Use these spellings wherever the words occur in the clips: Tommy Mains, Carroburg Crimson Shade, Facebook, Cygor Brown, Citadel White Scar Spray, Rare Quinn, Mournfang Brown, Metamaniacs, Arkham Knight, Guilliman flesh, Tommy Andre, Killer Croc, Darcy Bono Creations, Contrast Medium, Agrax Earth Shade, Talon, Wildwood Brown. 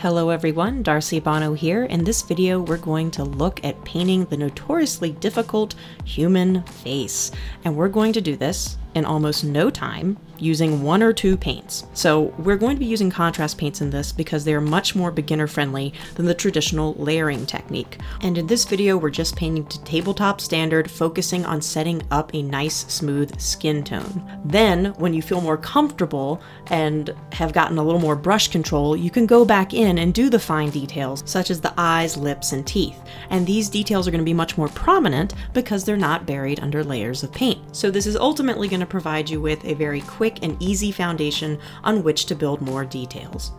Hello everyone, Darcy Bono here. In this video, we're going to look at painting the notoriously difficult human face. And we're going to do this in almost no time using one or two paints. So we're going to be using contrast paints in this because they're much more beginner friendly than the traditional layering technique. And in this video, we're just painting to tabletop standard, focusing on setting up a nice smooth skin tone. Then when you feel more comfortable and have gotten a little more brush control, you can go back in and do the fine details such as the eyes, lips, and teeth. And these details are going to be much more prominent because they're not buried under layers of paint. So this is ultimately going to provide you with a very quick and easy foundation on which to build more details.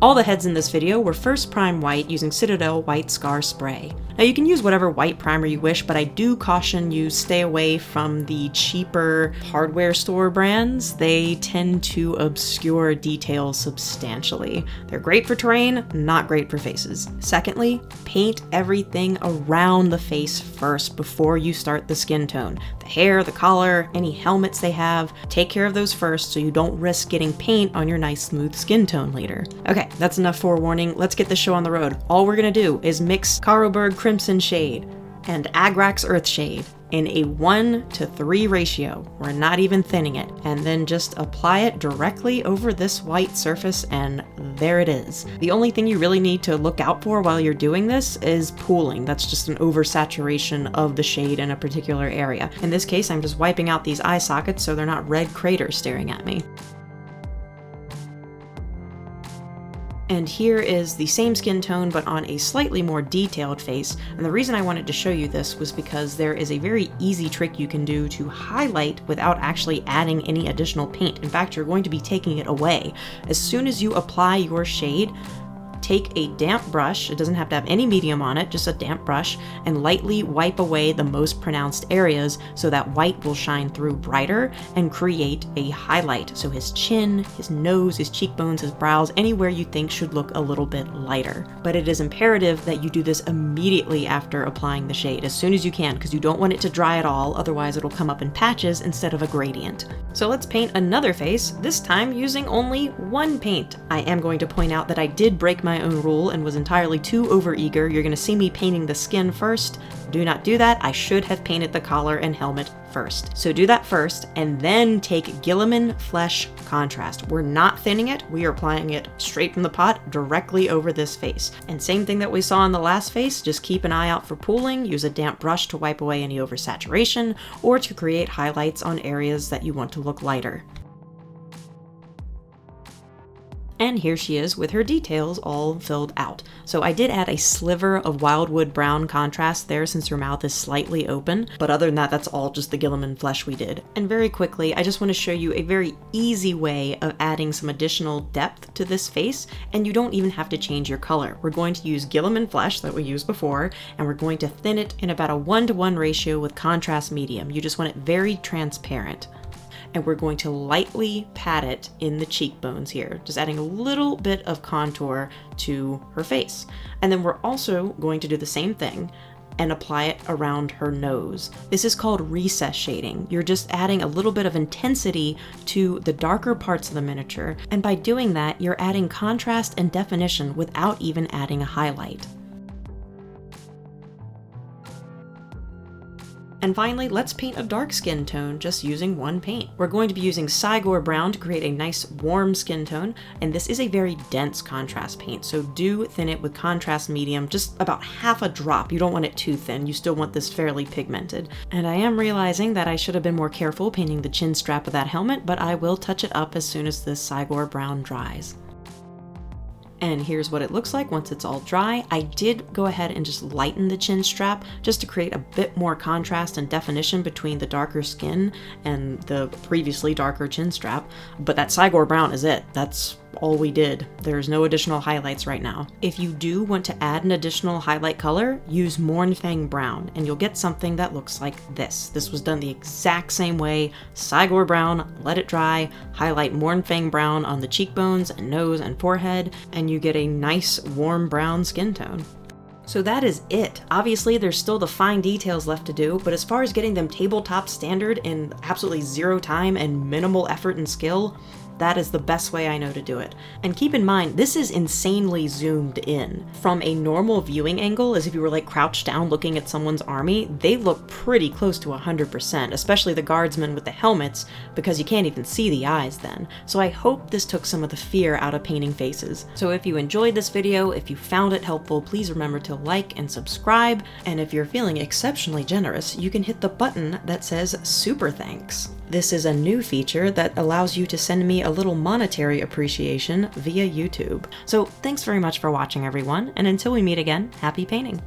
All the heads in this video were first prime white using Citadel White Scar Spray. Now you can use whatever white primer you wish, but I do caution you stay away from the cheaper hardware store brands. They tend to obscure details substantially. They're great for terrain, not great for faces. Secondly, paint everything around the face first before you start the skin tone. The hair, the collar, any helmets they have, take care of those first so you don't risk getting paint on your nice smooth skin tone later. Okay, that's enough forewarning. Let's get this show on the road. All we're going to do is mix Carroburg Crimson Shade and Agrax Earth Shade in a 1:3 ratio. We're not even thinning it. And then just apply it directly over this white surface and there it is. The only thing you really need to look out for while you're doing this is pooling. That's just an oversaturation of the shade in a particular area. In this case, I'm just wiping out these eye sockets so they're not red craters staring at me. And here is the same skin tone, but on a slightly more detailed face. And the reason I wanted to show you this was because there is a very easy trick you can do to highlight without actually adding any additional paint. In fact, you're going to be taking it away. As soon as you apply your shade, take a damp brush, it doesn't have to have any medium on it, just a damp brush, and lightly wipe away the most pronounced areas so that white will shine through brighter and create a highlight. So his chin, his nose, his cheekbones, his brows, anywhere you think should look a little bit lighter. But it is imperative that you do this immediately after applying the shade, as soon as you can, because you don't want it to dry at all, otherwise it'll come up in patches instead of a gradient. So let's paint another face, this time using only one paint. I am going to point out that I did break my own rule and was entirely too overeager. You're going to see me painting the skin first. Do not do that. I should have painted the collar and helmet first. So do that first and then take Guilliman Flesh Contrast. We're not thinning it. We are applying it straight from the pot directly over this face. And same thing that we saw in the last face, just keep an eye out for pooling, use a damp brush to wipe away any oversaturation or to create highlights on areas that you want to look lighter. And here she is with her details all filled out. So I did add a sliver of Wildwood Brown contrast there since her mouth is slightly open, but other than that, that's all just the Guilliman flesh we did. And very quickly, I just want to show you a very easy way of adding some additional depth to this face, and you don't even have to change your color. We're going to use Guilliman flesh that we used before, and we're going to thin it in about a 1:1 ratio with contrast medium. You just want it very transparent. And we're going to lightly pat it in the cheekbones here, just adding a little bit of contour to her face. And then we're also going to do the same thing and apply it around her nose. This is called recess shading. You're just adding a little bit of intensity to the darker parts of the miniature. And by doing that, you're adding contrast and definition without even adding a highlight. And finally, let's paint a dark skin tone just using one paint. We're going to be using Cygor Brown to create a nice warm skin tone, and this is a very dense contrast paint, so do thin it with contrast medium, just about half a drop. You don't want it too thin, you still want this fairly pigmented. And I am realizing that I should have been more careful painting the chin strap of that helmet, but I will touch it up as soon as this Cygor Brown dries. And here's what it looks like once it's all dry. I did go ahead and just lighten the chin strap just to create a bit more contrast and definition between the darker skin and the previously darker chin strap, but that Cygor Brown is it. That's all we did. There's no additional highlights right now. If you do want to add an additional highlight color, use Mournfang Brown and you'll get something that looks like this. This was done the exact same way. Cygor Brown, let it dry, highlight Mournfang Brown on the cheekbones and nose and forehead, and you get a nice warm brown skin tone. So that is it. Obviously, there's still the fine details left to do, but as far as getting them tabletop standard in absolutely zero time and minimal effort and skill, That is the best way I know to do it. And keep in mind, this is insanely zoomed in. From a normal viewing angle, as if you were like crouched down looking at someone's army, they look pretty close to 100%, especially the guardsmen with the helmets, because you can't even see the eyes then. So I hope this took some of the fear out of painting faces. So if you enjoyed this video, if you found it helpful, please remember to like and subscribe. And if you're feeling exceptionally generous, you can hit the button that says Super Thanks. This is a new feature that allows you to send me a little monetary appreciation via YouTube. So thanks very much for watching, everyone, and until we meet again, happy painting!